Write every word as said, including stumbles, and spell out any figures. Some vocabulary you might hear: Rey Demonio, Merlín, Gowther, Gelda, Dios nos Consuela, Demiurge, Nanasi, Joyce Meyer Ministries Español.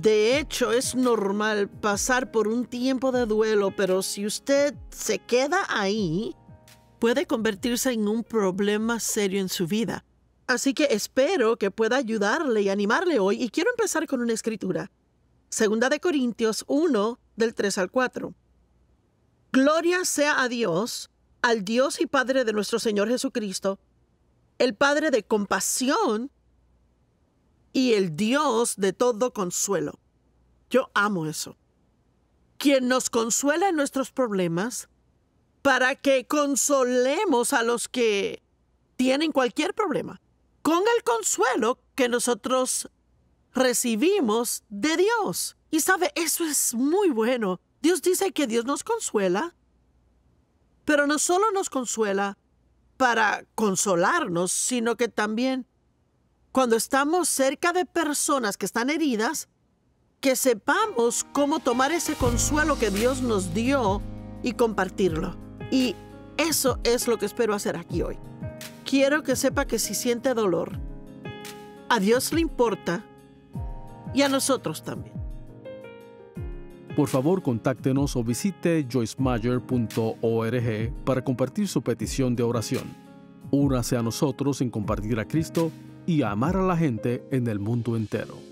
De hecho, es normal pasar por un tiempo de duelo, pero si usted se queda ahí, puede convertirse en un problema serio en su vida. Así que espero que pueda ayudarle y animarle hoy. Y quiero empezar con una escritura. Segunda de Corintios uno, del tres al cuatro. Gloria sea a Dios, al Dios y Padre de nuestro Señor Jesucristo, el Padre de compasión y el Dios de todo consuelo. Yo amo eso. Quien nos consuela en nuestros problemas para que consolemos a los que tienen cualquier problema con el consuelo que nosotros recibimos de Dios. Y sabe, eso es muy bueno. Dios dice que Dios nos consuela, pero no solo nos consuela para consolarnos, sino que también cuando estamos cerca de personas que están heridas, que sepamos cómo tomar ese consuelo que Dios nos dio y compartirlo. Y eso es lo que espero hacer aquí hoy. Quiero que sepa que si siente dolor, a Dios le importa y a nosotros también. Por favor, contáctenos o visite joyce meyer punto org para compartir su petición de oración. Únase a nosotros en compartir a Cristo y a amar a la gente en el mundo entero.